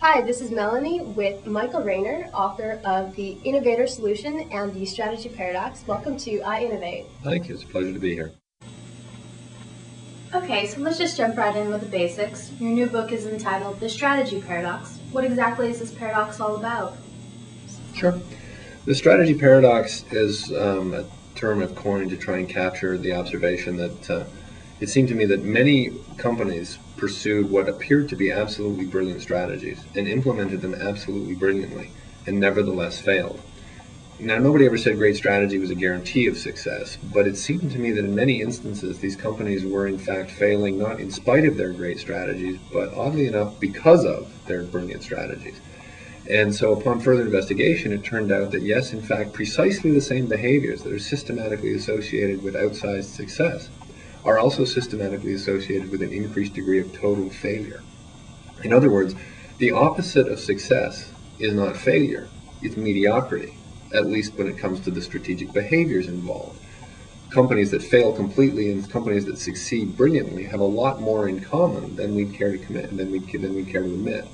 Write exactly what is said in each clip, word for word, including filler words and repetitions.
Hi, this is Melanie with Michael Raynor, author of The Innovator's Solution and The Strategy Paradox. Welcome to iinnovate. Thank you. It's a pleasure to be here. Okay, so let's just jump right in with the basics. Your new book is entitled The Strategy Paradox. What exactly is this paradox all about? Sure. The Strategy Paradox is um, a term I've coined to try and capture the observation that uh, it seemed to me that many companies pursued what appeared to be absolutely brilliant strategies and implemented them absolutely brilliantly and nevertheless failed. Now, nobody ever said great strategy was a guarantee of success, but it seemed to me that in many instances these companies were in fact failing not in spite of their great strategies, but oddly enough because of their brilliant strategies. And so upon further investigation, it turned out that yes, in fact, precisely the same behaviors that are systematically associated with outsized success are also systematically associated with an increased degree of total failure. In other words, the opposite of success is not failure, it's mediocrity, at least when it comes to the strategic behaviors involved. Companies that fail completely and companies that succeed brilliantly have a lot more in common than we'd care to commit and than we'd, than we'd care to admit.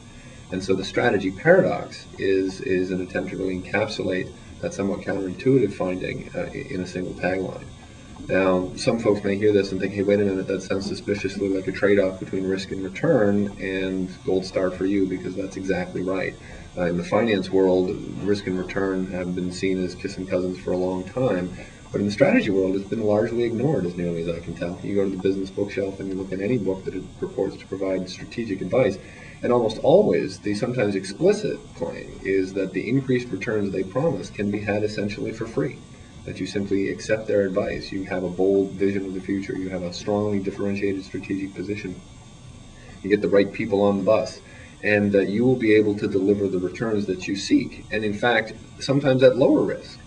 And so the strategy paradox is, is an attempt to really encapsulate that somewhat counterintuitive finding uh, in a single tagline. Now, some folks may hear this and think, hey, wait a minute, that sounds suspiciously like a trade-off between risk and return, and gold star for you, because that's exactly right. Uh, in the finance world, risk and return have been seen as kissing cousins for a long time, but in the strategy world, it's been largely ignored, as nearly as I can tell. You go to the business bookshelf and you look at any book that it purports to provide strategic advice, and almost always the sometimes explicit claim is that the increased returns they promise can be had essentially for free. That you simply accept their advice, you have a bold vision of the future, you have a strongly differentiated strategic position, you get the right people on the bus, and that you will be able to deliver the returns that you seek, and in fact, sometimes at lower risk.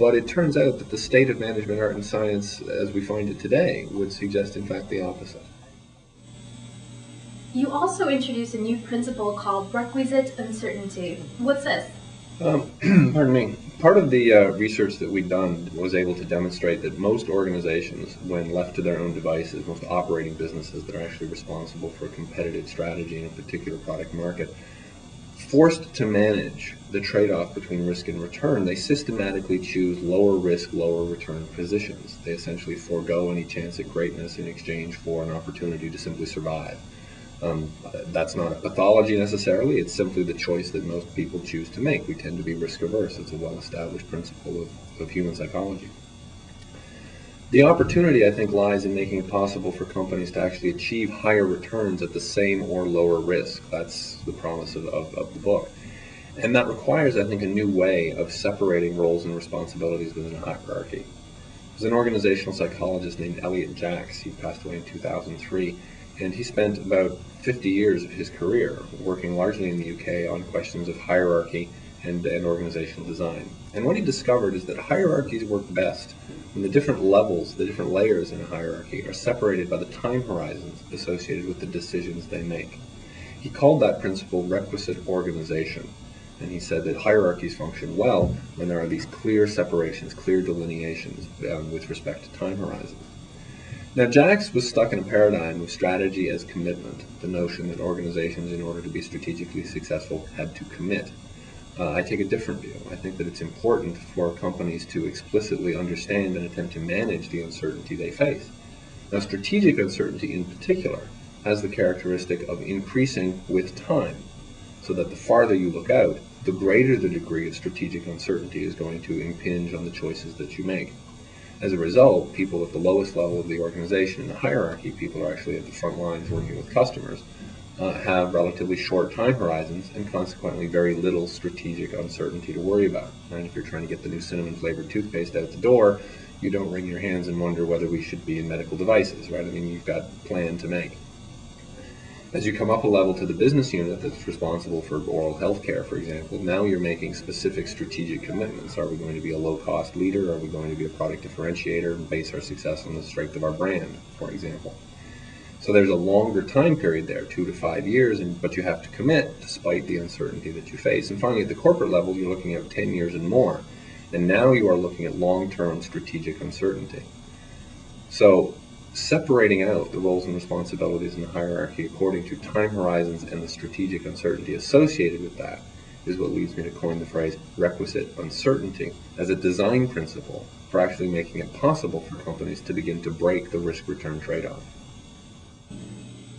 But it turns out that the state of management, art, and science as we find it today would suggest, in fact, the opposite. You also introduce a new principle called requisite uncertainty. What's this? Um, pardon me. Part of the uh, research that we'd done was able to demonstrate that most organizations, when left to their own devices, most operating businesses that are actually responsible for a competitive strategy in a particular product market, forced to manage the trade-off between risk and return, they systematically choose lower risk, lower return positions. They essentially forego any chance at greatness in exchange for an opportunity to simply survive. Um, that's not a pathology necessarily, it's simply the choice that most people choose to make. We tend to be risk averse. It's a well-established principle of, of human psychology. The opportunity, I think, lies in making it possible for companies to actually achieve higher returns at the same or lower risk. That's the promise of, of, of the book. And that requires, I think, a new way of separating roles and responsibilities within a hierarchy. There's an organizational psychologist named Elliot Jaques. He passed away in two thousand three. And he spent about fifty years of his career working largely in the U K on questions of hierarchy and, and organizational design. And what he discovered is that hierarchies work best when the different levels, the different layers in a hierarchy are separated by the time horizons associated with the decisions they make. He called that principle requisite organization. And he said that hierarchies function well when there are these clear separations, clear delineations um, with respect to time horizons. Now, Jaques was stuck in a paradigm of strategy as commitment, the notion that organizations, in order to be strategically successful, had to commit. Uh, I take a different view. I think that it's important for companies to explicitly understand and attempt to manage the uncertainty they face. Now, strategic uncertainty in particular has the characteristic of increasing with time, so that the farther you look out, the greater the degree of strategic uncertainty is going to impinge on the choices that you make. As a result, people at the lowest level of the organization in the hierarchy, people are actually at the front lines working with customers, uh, have relatively short time horizons and consequently very little strategic uncertainty to worry about. And if you're trying to get the new cinnamon flavored toothpaste out the door, you don't wring your hands and wonder whether we should be in medical devices, right? I mean, you've got a plan to make. As you come up a level to the business unit that's responsible for oral health care, for example, now you're making specific strategic commitments. Are we going to be a low-cost leader? Are we going to be a product differentiator and base our success on the strength of our brand, for example? So there's a longer time period there, two to five years, and, but you have to commit despite the uncertainty that you face. And finally, at the corporate level, you're looking at ten years and more. And now you are looking at long-term strategic uncertainty. So separating out the roles and responsibilities in the hierarchy according to time horizons and the strategic uncertainty associated with that is what leads me to coin the phrase requisite uncertainty as a design principle for actually making it possible for companies to begin to break the risk-return trade-off.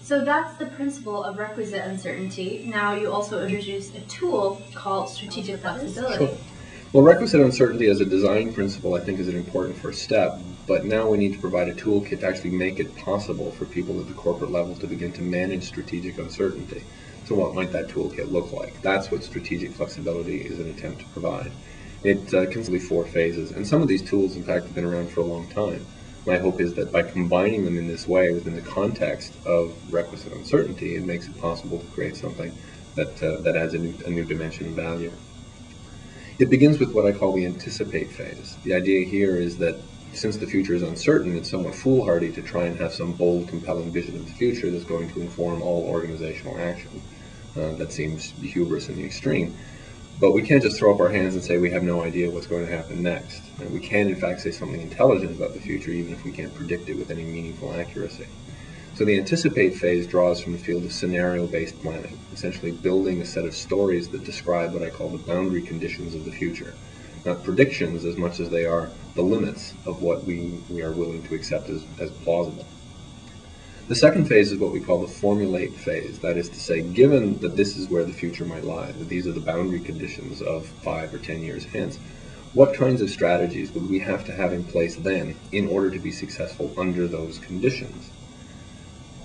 So that's the principle of requisite uncertainty. Now you also introduce a tool called strategic flexibility. Sure. Well, requisite uncertainty as a design principle I think is an important first step, but now we need to provide a toolkit to actually make it possible for people at the corporate level to begin to manage strategic uncertainty. So what might that toolkit look like? That's what strategic flexibility is an attempt to provide. It uh, consists of four phases, and some of these tools in fact have been around for a long time. My hope is that by combining them in this way within the context of requisite uncertainty, it makes it possible to create something that, uh, that adds a new, a new dimension of value. It begins with what I call the anticipate phase. The idea here is that since the future is uncertain, it's somewhat foolhardy to try and have some bold, compelling vision of the future that's going to inform all organizational action. Uh, that seems hubris in the extreme. But we can't just throw up our hands and say we have no idea what's going to happen next. And we can, in fact, say something intelligent about the future, even if we can't predict it with any meaningful accuracy. So the anticipate phase draws from the field of scenario-based planning, essentially building a set of stories that describe what I call the boundary conditions of the future. Not predictions as much as they are the limits of what we, we are willing to accept as, as plausible. The second phase is what we call the formulate phase. That is to say, given that this is where the future might lie, that these are the boundary conditions of five or ten years hence, what kinds of strategies would we have to have in place then in order to be successful under those conditions?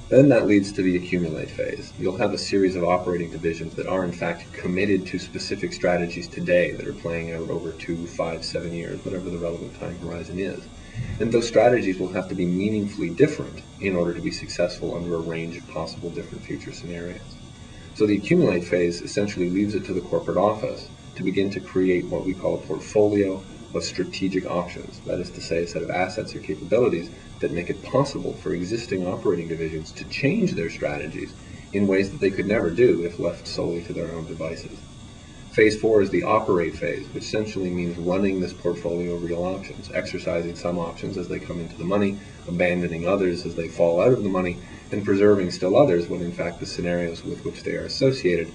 Then that leads to the accumulate phase. You'll have a series of operating divisions that are in fact committed to specific strategies today that are playing out over two, five, seven years, whatever the relevant time horizon is. And those strategies will have to be meaningfully different in order to be successful under a range of possible different future scenarios. So the accumulate phase essentially leaves it to the corporate office to begin to create what we call a portfolio of strategic options, that is to say a set of assets or capabilities that make it possible for existing operating divisions to change their strategies in ways that they could never do if left solely to their own devices. Phase four is the operate phase, which essentially means running this portfolio of real options, exercising some options as they come into the money, abandoning others as they fall out of the money, and preserving still others when in fact the scenarios with which they are associated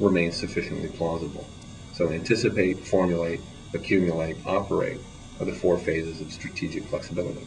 remain sufficiently plausible. So anticipate, formulate, accumulate, operate are the four phases of strategic flexibility.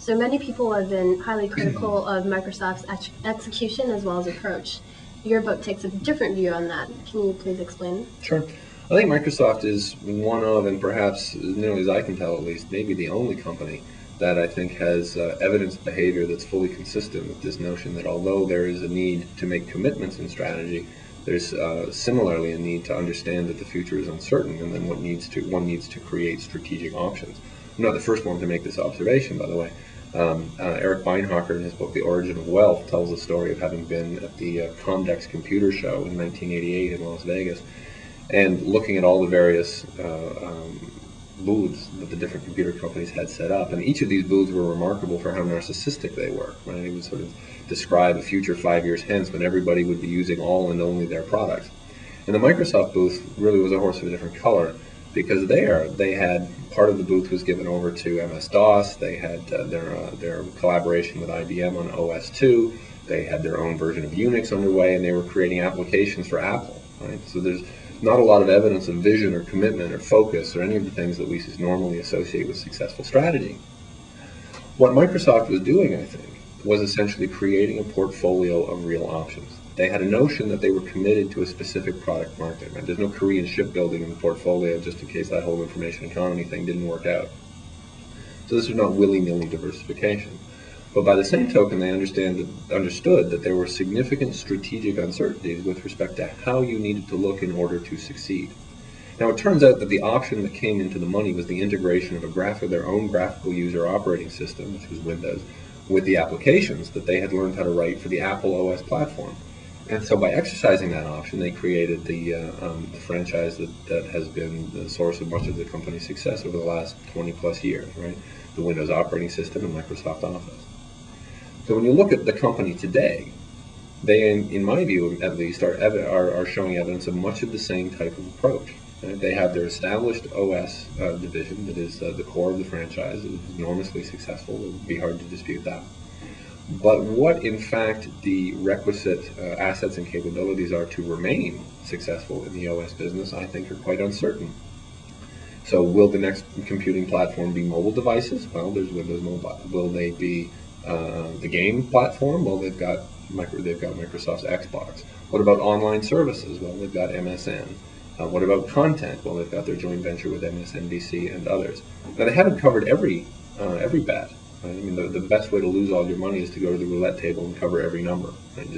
So many people have been highly critical of Microsoft's ex execution as well as approach. Your book takes a different view on that. Can you please explain? Sure. I think Microsoft is one of, and perhaps, you know, as I can tell at least, maybe the only company that I think has uh, evidenced behavior that's fully consistent with this notion that although there is a need to make commitments in strategy, there's uh, similarly a need to understand that the future is uncertain, and then what needs to one needs to create strategic options. I'm not the first one to make this observation, by the way. Um, uh, Eric Beinhocker, in his book The Origin of Wealth, tells the story of having been at the uh, Comdex computer show in nineteen eighty-eight in Las Vegas, and looking at all the various uh, um, booths that the different computer companies had set up. And each of these booths were remarkable for how narcissistic they were. Right? He would sort of describe a future five years hence when everybody would be using all and only their products. And the Microsoft booth really was a horse of a different color, because there they had part of the booth was given over to M S DOS, they had uh, their, uh, their collaboration with I B M on O S two, they had their own version of Unix underway, and they were creating applications for Apple. Right? So there's not a lot of evidence of vision or commitment or focus or any of the things that we normally associate with successful strategy. What Microsoft was doing, I think, was essentially creating a portfolio of real options. They had a notion that they were committed to a specific product market. Right? There's no Korean shipbuilding in the portfolio just in case that whole information economy thing didn't work out. So this was not willy-nilly diversification. But by the same token, they understand, understood that there were significant strategic uncertainties with respect to how you needed to look in order to succeed. Now it turns out that the option that came into the money was the integration of a graph of their own graphical user operating system, which was Windows, with the applications that they had learned how to write for the Apple O S platform. And so by exercising that option, they created the, uh, um, the franchise that, that has been the source of much of the company's success over the last twenty plus years, right? The Windows operating system and Microsoft Office. So when you look at the company today, they, in, in my view at least, are, evi are, are showing evidence of much of the same type of approach. They have their established O S uh, division that is uh, the core of the franchise. It was enormously successful. It would be hard to dispute that. But what, in fact, the requisite uh, assets and capabilities are to remain successful in the O S business, I think, are quite uncertain. So will the next computing platform be mobile devices? Well, there's Windows Mobile. Will they be uh, the game platform? Well, they've got, micro, they've got Microsoft's Xbox. What about online services? Well, they've got M S N. Uh, what about content? Well, they've got their joint venture with M S N B C and others. Now, they haven't covered every, uh, every bet. Right? I mean, the, the best way to lose all your money is to go to the roulette table and cover every number. Right?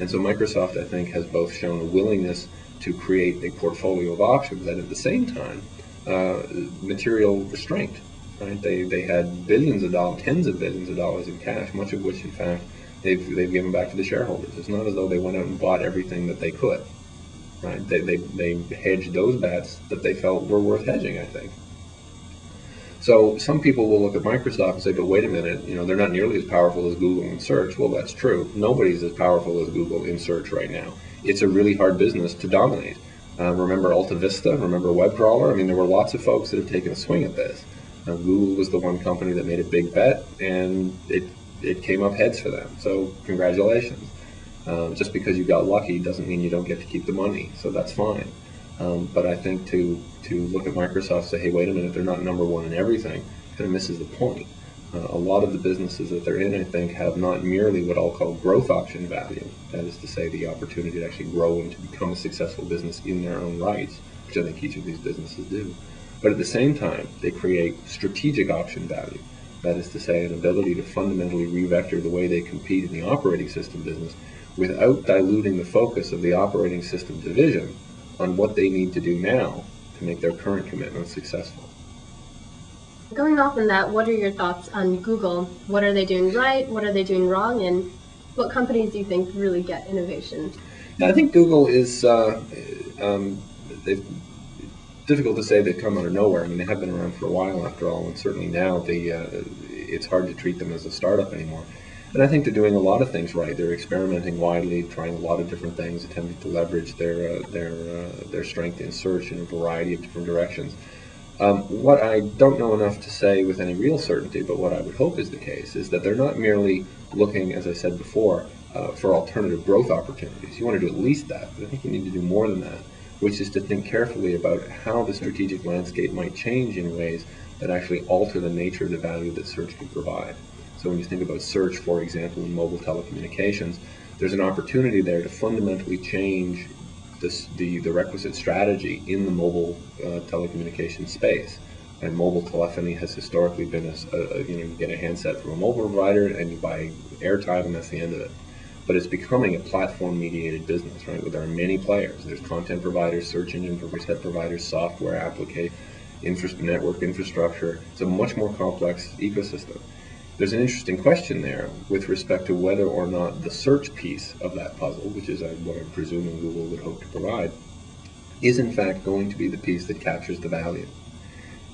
And so Microsoft, I think, has both shown a willingness to create a portfolio of options and at the same time, uh, material restraint. Right? They, they had billions of dollars, tens of billions of dollars in cash, much of which, in fact, they've, they've given back to the shareholders. It's not as though they went out and bought everything that they could. Right? They, they, they hedged those bets that they felt were worth hedging, I think. So some people will look at Microsoft and say, but wait a minute, you know, they're not nearly as powerful as Google in search. Well, that's true. Nobody's as powerful as Google in search right now. It's a really hard business to dominate. Uh, remember AltaVista? Remember Webcrawler? I mean, there were lots of folks that have taken a swing at this. Uh, Google was the one company that made a big bet, and it, it came up heads for them. So congratulations. Um, just because you got lucky doesn't mean you don't get to keep the money, so that's fine. Um, but I think to to look at Microsoft and say, hey, wait a minute, they're not number one in everything, kind of misses the point. Uh, a lot of the businesses that they're in, I think, have not merely what I'll call growth option value, that is to say the opportunity to actually grow and to become a successful business in their own rights, which I think each of these businesses do. But at the same time, they create strategic option value, that is to say an ability to fundamentally re-vector the way they compete in the operating system business without diluting the focus of the operating system division on what they need to do now to make their current commitments successful. Going off on that, what are your thoughts on Google? What are they doing right? What are they doing wrong? And what companies do you think really get innovation? Now, I think Google is uh, um, difficult to say they come out of nowhere. I mean, they have been around for a while after all, and certainly now they, uh, it's hard to treat them as a startup anymore. And I think they're doing a lot of things right. They're experimenting widely, trying a lot of different things, attempting to leverage their uh, their uh, their strength in search in a variety of different directions. Um, what I don't know enough to say with any real certainty, but what I would hope is the case, is that they're not merely looking, as I said before, uh, for alternative growth opportunities. You want to do at least that, but I think you need to do more than that, which is to think carefully about how the strategic landscape might change in ways that actually alter the nature of the value that search can provide. So when you think about search, for example, in mobile telecommunications, there's an opportunity there to fundamentally change this, the, the requisite strategy in the mobile uh, telecommunications space. And mobile telephony has historically been, a, a, you know, you get a handset from a mobile provider and you buy airtime and that's the end of it. But it's becoming a platform-mediated business, right? Where there are many players. There's content providers, search engine providers, software applications, infra- network infrastructure. It's a much more complex ecosystem. There's an interesting question there with respect to whether or not the search piece of that puzzle, which is what I'm presuming Google would hope to provide, is in fact going to be the piece that captures the value.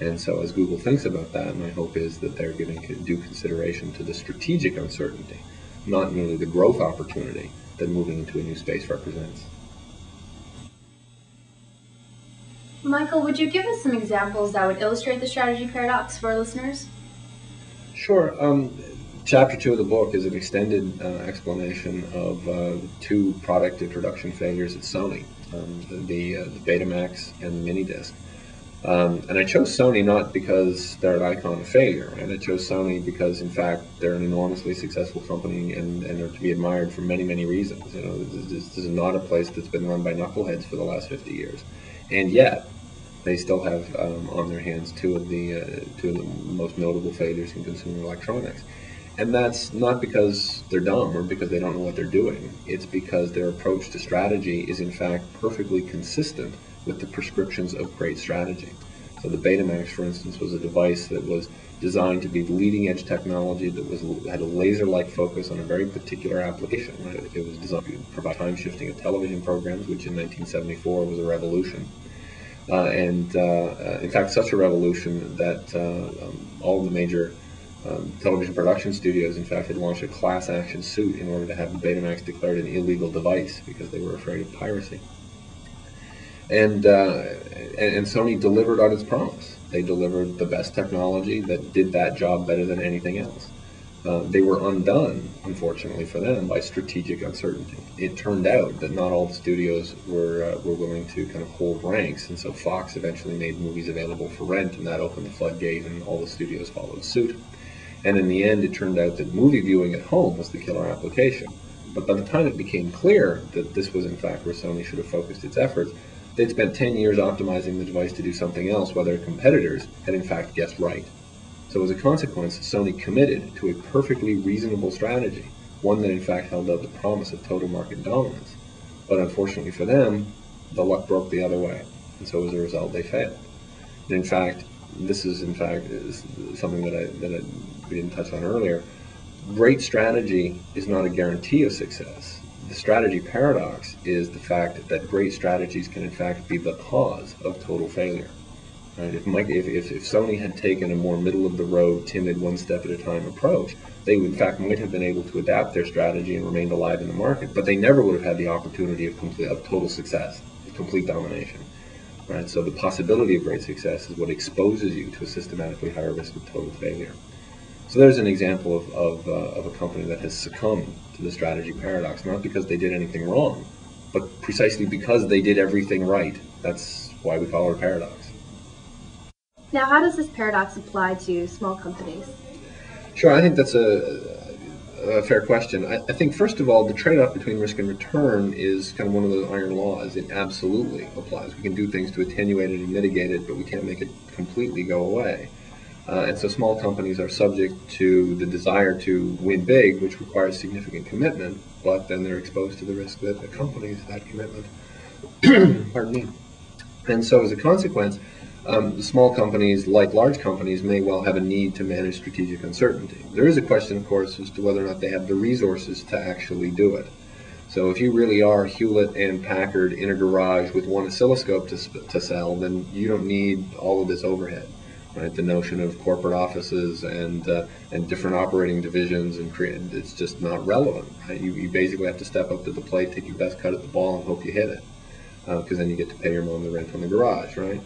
And so as Google thinks about that, my hope is that they're giving due consideration to the strategic uncertainty, not merely the growth opportunity that moving into a new space represents. Michael, would you give us some examples that would illustrate the strategy paradox for our listeners? Sure. Um, chapter two of the book is an extended uh, explanation of uh, two product introduction failures at Sony, um, the, uh, the Betamax and the Minidisc. Um, and I chose Sony not because they're an icon of failure, right? I chose Sony because, in fact, they're an enormously successful company and, and are to be admired for many, many reasons. You know, this, this is not a place that's been run by knuckleheads for the last fifty years. And yet, they still have um, on their hands two of the uh, two of the most notable failures in consumer electronics, and that's not because they're dumb or because they don't know what they're doing. It's because their approach to strategy is in fact perfectly consistent with the prescriptions of great strategy. So the Betamax, for instance, was a device that was designed to be leading-edge technology that was had a laser-like focus on a very particular application. Right? It was designed to provide time shifting of television programs, which in nineteen seventy-four was a revolution. Uh, and uh, uh, in fact, such a revolution that uh, um, all the major um, television production studios, in fact, had launched a class action suit in order to have the Betamax declared an illegal device because they were afraid of piracy. and uh, and Sony delivered on its promise. They delivered the best technology that did that job better than anything else. Uh, they were undone, unfortunately for them, by strategic uncertainty. It turned out that not all the studios were uh, were willing to kind of hold ranks, and so Fox eventually made movies available for rent, and that opened the floodgate, and all the studios followed suit. And in the end, it turned out that movie viewing at home was the killer application. But by the time it became clear that this was in fact where Sony should have focused its efforts, they'd spent ten years optimizing the device to do something else, while their competitors had in fact guessed right. So as a consequence, Sony committed to a perfectly reasonable strategy, one that in fact held out the promise of total market dominance. But unfortunately for them, the luck broke the other way, and so as a result, they failed. And in fact, this is in fact is something that I that I, we didn't touch on earlier. Great strategy is not a guarantee of success. The strategy paradox is the fact that great strategies can in fact be the cause of total failure. Right? If, Mike, if, if, if Sony had taken a more middle-of-the-road, timid, one-step-at-a-time approach, they in fact might have been able to adapt their strategy and remained alive in the market, but they never would have had the opportunity of, complete, of total success, of complete domination. Right? So the possibility of great success is what exposes you to a systematically higher risk of total failure. So there's an example of, of, uh, of a company that has succumbed to the strategy paradox, not because they did anything wrong, but precisely because they did everything right. That's why we call it a paradox. Now, how does this paradox apply to small companies? Sure, I think that's a, a fair question. I, I think, first of all, the trade-off between risk and return is kind of one of those iron laws. It absolutely applies. We can do things to attenuate it and mitigate it, but we can't make it completely go away. Uh, and so small companies are subject to the desire to win big, which requires significant commitment, but then they're exposed to the risk that accompanies that commitment. Pardon me. And so as a consequence, Um, small companies, like large companies, may well have a need to manage strategic uncertainty. There is a question, of course, as to whether or not they have the resources to actually do it. So if you really are Hewlett and Packard in a garage with one oscilloscope to, to sell, then you don't need all of this overhead. Right? The notion of corporate offices and, uh, and different operating divisions, and create, it's just not relevant. Right? You, you basically have to step up to the plate, take your best cut at the ball, and hope you hit it, because uh, then you get to pay your mom the rent on the garage, right?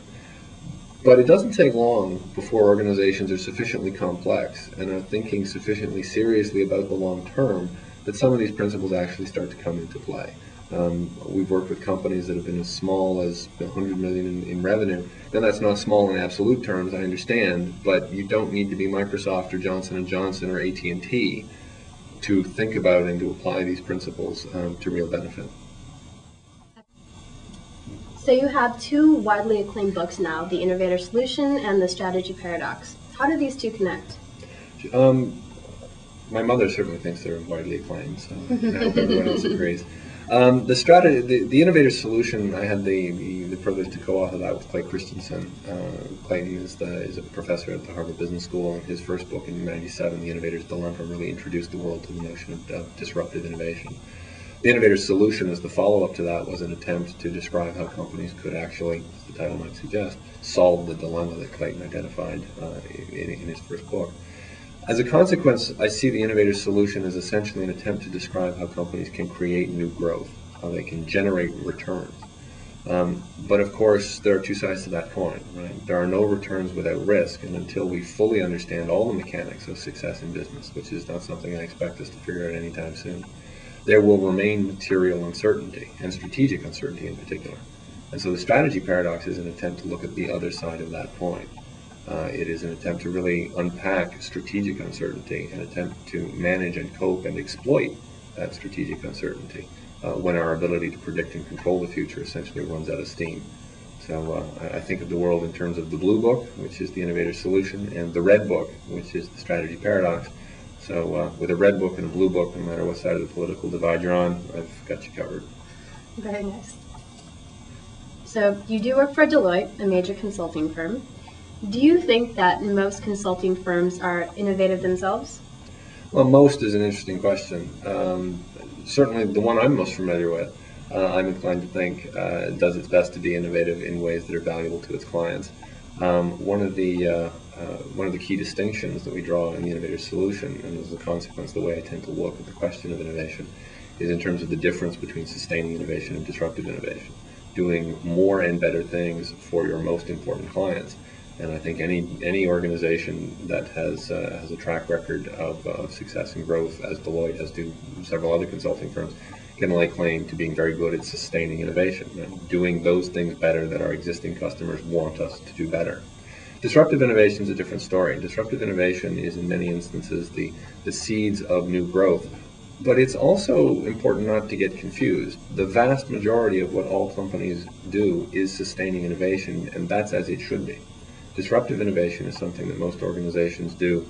But it doesn't take long before organizations are sufficiently complex and are thinking sufficiently seriously about the long term that some of these principles actually start to come into play. Um, we've worked with companies that have been as small as one hundred million dollars in, in revenue. Now, that's not small in absolute terms, I understand, but you don't need to be Microsoft or Johnson and Johnson or A T and T to think about and to apply these principles um, to real benefit. So you have two widely acclaimed books now, The Innovator's Solution and The Strategy Paradox. How do these two connect? Um, my mother certainly thinks they're widely acclaimed, so I hope everyone else agrees. Um, the, strategy, the, the Innovator's Solution, I had the, the, the privilege to co-author that with Clay Christensen. Uh, Clayton is, the, is a professor at the Harvard Business School, and his first book in ninety-seven, The Innovator's Dilemma, really introduced the world to the notion of, of disruptive innovation. The Innovator's Solution, as the follow-up to that, was an attempt to describe how companies could actually, as the title might suggest, solve the dilemma that Clayton identified uh, in, in his first book. As a consequence, I see the Innovator's Solution as essentially an attempt to describe how companies can create new growth, how they can generate returns. Um, but of course, there are two sides to that coin, right? There are no returns without risk, and until we fully understand all the mechanics of success in business, which is not something I expect us to figure out anytime soon, there will remain material uncertainty, and strategic uncertainty in particular. And so the strategy paradox is an attempt to look at the other side of that coin. Uh, it is an attempt to really unpack strategic uncertainty and attempt to manage and cope and exploit that strategic uncertainty uh, when our ability to predict and control the future essentially runs out of steam. So uh, I think of the world in terms of the blue book, which is the Innovator's Solution, and the red book, which is the strategy paradox. So uh, with a red book and a blue book, no matter what side of the political divide you're on, I've got you covered. Very nice. So you do work for Deloitte, a major consulting firm. Do you think that most consulting firms are innovative themselves? Well, most is an interesting question. Um, certainly the one I'm most familiar with, uh, I'm inclined to think uh, does its best to be innovative in ways that are valuable to its clients. Um, one of the uh, Uh, one of the key distinctions that we draw in the Innovator's Solution, and as a consequence, the way I tend to look at the question of innovation, is in terms of the difference between sustaining innovation and disruptive innovation. doing more and better things for your most important clients. And I think any any organization that has uh, has a track record of, of success and growth, as Deloitte, as do several other consulting firms, can lay claim to being very good at sustaining innovation and doing those things better that our existing customers want us to do better. Disruptive innovation is a different story. Disruptive innovation is in many instances the, the seeds of new growth. But it's also important not to get confused. The vast majority of what all companies do is sustaining innovation, and that's as it should be. Disruptive innovation is something that most organizations do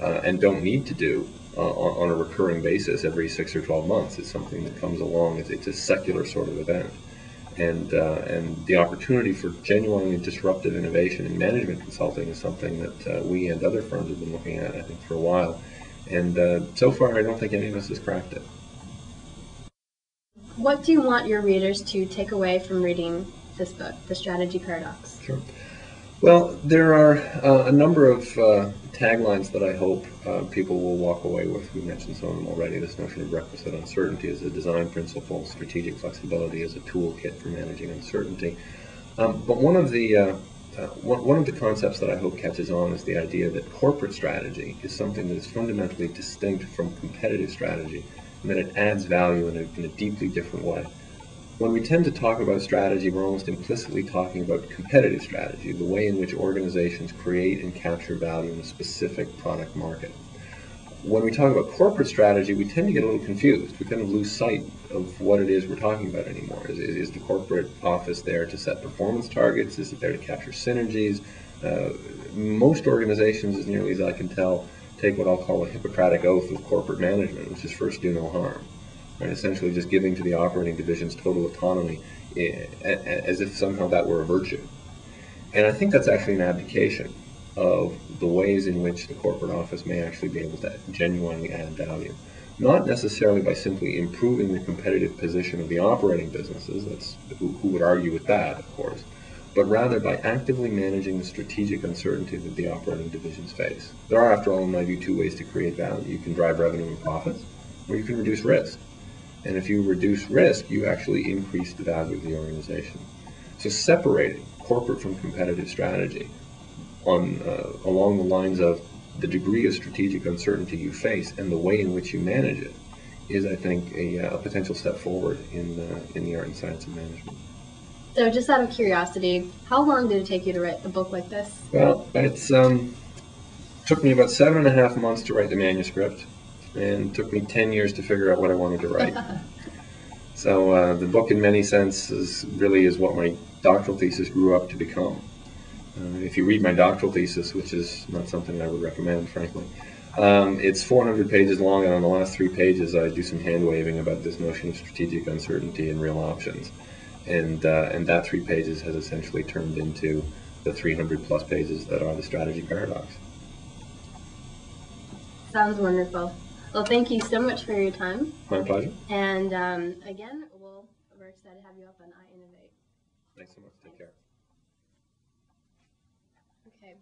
uh, and don't need to do uh, on, on a recurring basis every six or twelve months. It's something that comes along. It's, it's a secular sort of event. And, uh, and the opportunity for genuinely disruptive innovation in management consulting is something that uh, we and other firms have been looking at, I think, for a while. And uh, so far, I don't think any of us has cracked it. What do you want your readers to take away from reading this book, The Strategy Paradox? Sure. Well, there are uh, a number of uh, taglines that I hope uh, people will walk away with. We mentioned some of them already. This notion of requisite uncertainty as a design principle, strategic flexibility as a toolkit for managing uncertainty. Um, but one of the uh, uh, one, one of the concepts that I hope catches on is the idea that corporate strategy is something that is fundamentally distinct from competitive strategy, and that it adds value in a, in a deeply different way. When we tend to talk about strategy, we're almost implicitly talking about competitive strategy, the way in which organizations create and capture value in a specific product market. When we talk about corporate strategy, we tend to get a little confused. We kind of lose sight of what it is we're talking about anymore. Is, is the corporate office there to set performance targets? Is it there to capture synergies? Uh, most organizations, as nearly as I can tell, take what I'll call a Hippocratic oath of corporate management, which is first, do no harm. Right, essentially just giving to the operating divisions total autonomy as if somehow that were a virtue. And I think that's actually an abdication of the ways in which the corporate office may actually be able to genuinely add value. Not necessarily by simply improving the competitive position of the operating businesses, that's, who, who would argue with that, of course, but rather by actively managing the strategic uncertainty that the operating divisions face. There are, after all, in my view, two ways to create value. You can drive revenue and profits, or you can reduce risk. And if you reduce risk, you actually increase the value of the organization. So separating corporate from competitive strategy on, uh, along the lines of the degree of strategic uncertainty you face and the way in which you manage it is, I think, a, a potential step forward in, uh, in the art and science of management. So just out of curiosity, how long did it take you to write a book like this? Well, it's um, took me about seven and a half months to write the manuscript. And it took me ten years to figure out what I wanted to write. So uh, the book, in many senses, really is what my doctoral thesis grew up to become. Uh, if you read my doctoral thesis, which is not something I would recommend, frankly, um, it's four hundred pages long, and on the last three pages I do some hand-waving about this notion of strategic uncertainty and real options. And, uh, and that three pages has essentially turned into the three hundred plus pages that are The Strategy Paradox. Sounds wonderful. Well, thank you so much for your time. My pleasure. And um, again, we'll, we're excited to have you up on iinnovate. Thanks so much. Take care. Okay.